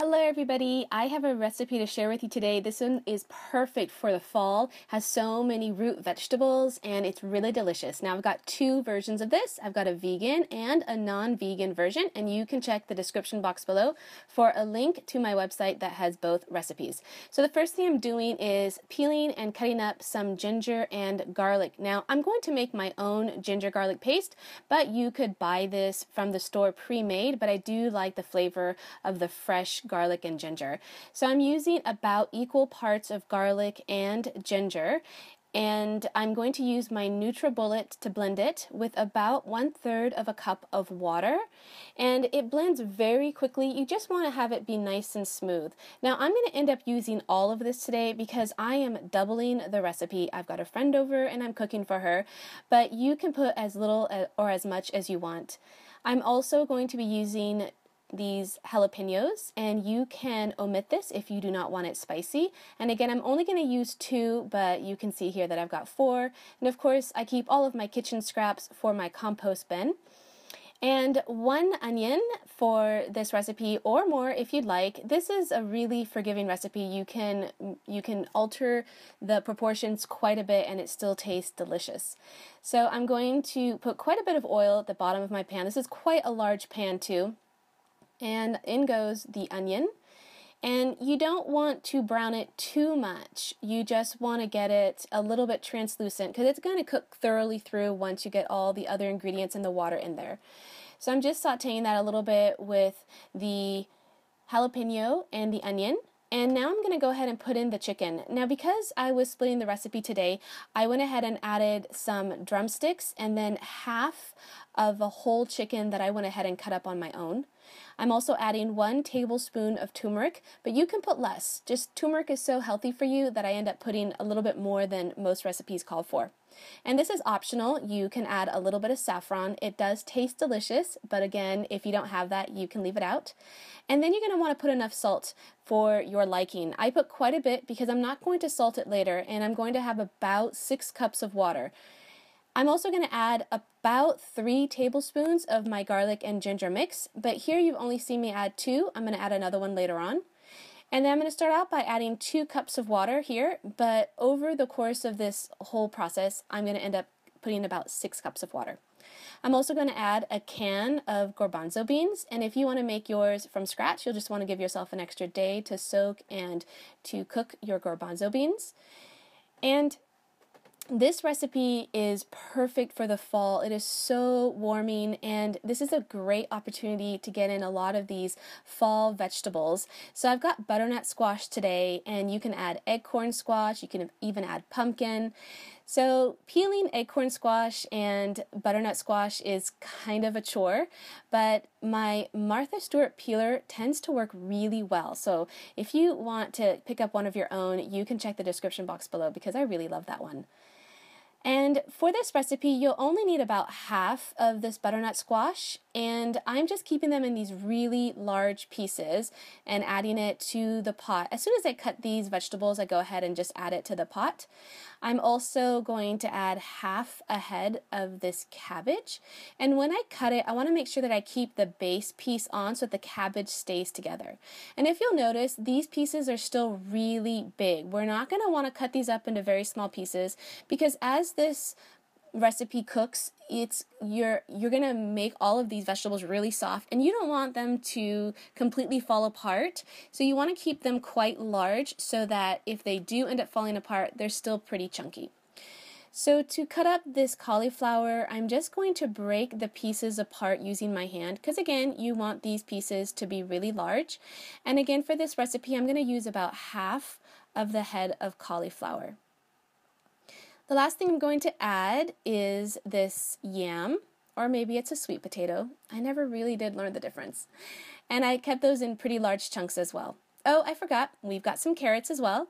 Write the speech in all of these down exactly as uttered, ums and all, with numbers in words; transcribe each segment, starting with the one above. Hello everybody, I have a recipe to share with you today. This one is perfect for the fall, has so many root vegetables, and it's really delicious. Now I've got two versions of this. I've got a vegan and a non-vegan version, and you can check the description box below for a link to my website that has both recipes. So the first thing I'm doing is peeling and cutting up some ginger and garlic. Now I'm going to make my own ginger garlic paste, but you could buy this from the store pre-made, but I do like the flavor of the fresh garlic and ginger. So I'm using about equal parts of garlic and ginger, and I'm going to use my Nutribullet to blend it with about one third of a cup of water, and it blends very quickly. You just want to have it be nice and smooth. Now I'm going to end up using all of this today because I am doubling the recipe. I've got a friend over and I'm cooking for her, but you can put as little or as much as you want. I'm also going to be using these jalapenos, and you can omit this if you do not want it spicy. And again, I'm only going to use two, but you can see here that I've got four. And of course, I keep all of my kitchen scraps for my compost bin. And one onion for this recipe, or more if you'd like. This is a really forgiving recipe. You can you can alter the proportions quite a bit and it still tastes delicious. So I'm going to put quite a bit of oil at the bottom of my pan. This is quite a large pan too. And in goes the onion, and you don't want to brown it too much. You just want to get it a little bit translucent because it's going to cook thoroughly through once you get all the other ingredients and the water in there. So I'm just sauteing that a little bit with the jalapeno and the onion. And now I'm going to go ahead and put in the chicken. Now because I was splitting the recipe today, I went ahead and added some drumsticks and then half of a whole chicken that I went ahead and cut up on my own. I'm also adding one tablespoon of turmeric, but you can put less. Just turmeric is so healthy for you that I end up putting a little bit more than most recipes call for. And this is optional. You can add a little bit of saffron. It does taste delicious, but again, if you don't have that, you can leave it out. And then you're going to want to put enough salt for your liking. I put quite a bit because I'm not going to salt it later, and I'm going to have about six cups of water. I'm also going to add about three tablespoons of my garlic and ginger mix, but here you've only seen me add two. I'm going to add another one later on. And then I'm going to start out by adding two cups of water here, but over the course of this whole process, I'm going to end up putting about six cups of water. I'm also going to add a can of garbanzo beans, and if you want to make yours from scratch, you'll just want to give yourself an extra day to soak and to cook your garbanzo beans. And this recipe is perfect for the fall. It is so warming, and this is a great opportunity to get in a lot of these fall vegetables. So I've got butternut squash today, and you can add acorn squash, you can even add pumpkin. So peeling acorn squash and butternut squash is kind of a chore, but my Martha Stewart peeler tends to work really well. So if you want to pick up one of your own, you can check the description box below because I really love that one. And for this recipe, you'll only need about half of this butternut squash, and I'm just keeping them in these really large pieces and adding it to the pot. As soon as I cut these vegetables, I go ahead and just add it to the pot. I'm also going to add half a head of this cabbage, and when I cut it, I want to make sure that I keep the base piece on so that the cabbage stays together. And if you'll notice, these pieces are still really big. We're not going to want to cut these up into very small pieces because as this recipe cooks, it's you're you're gonna make all of these vegetables really soft, and you don't want them to completely fall apart, so you want to keep them quite large so that if they do end up falling apart, they're still pretty chunky. So to cut up this cauliflower, I'm just going to break the pieces apart using my hand because again, you want these pieces to be really large. And again, for this recipe, I'm going to use about half of the head of cauliflower. The last thing I'm going to add is this yam, or maybe it's a sweet potato. I never really did learn the difference. And I kept those in pretty large chunks as well. Oh, I forgot, we've got some carrots as well.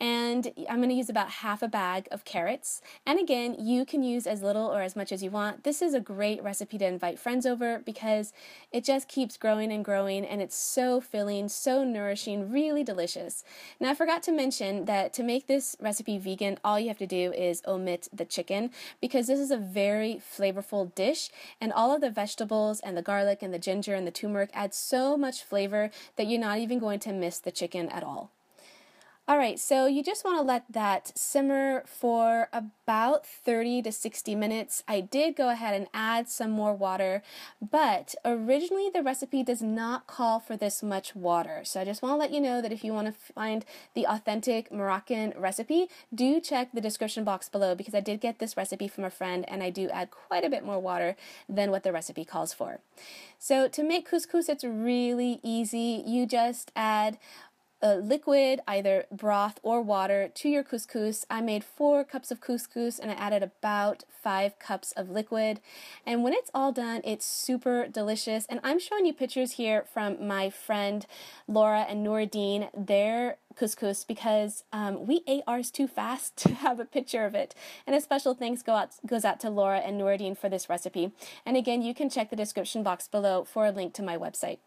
and I'm going to use about half a bag of carrots. And again, you can use as little or as much as you want. This is a great recipe to invite friends over because it just keeps growing and growing, and it's so filling, so nourishing, really delicious. Now, I forgot to mention that to make this recipe vegan, all you have to do is omit the chicken, because this is a very flavorful dish, and all of the vegetables and the garlic and the ginger and the turmeric add so much flavor that you're not even going to miss the chicken at all. Alright, so you just want to let that simmer for about thirty to sixty minutes. I did go ahead and add some more water, but originally the recipe does not call for this much water. So I just want to let you know that if you want to find the authentic Moroccan recipe, do check the description box below, because I did get this recipe from a friend and I do add quite a bit more water than what the recipe calls for. So to make couscous, it's really easy. You just add a liquid, either broth or water, to your couscous. I made four cups of couscous and I added about five cups of liquid. And when it's all done, it's super delicious. And I'm showing you pictures here from my friend Laura and Noureddine, their couscous, because um, we ate ours too fast to have a picture of it. And a special thanks go out, goes out to Laura and Noureddine for this recipe. And again, you can check the description box below for a link to my website.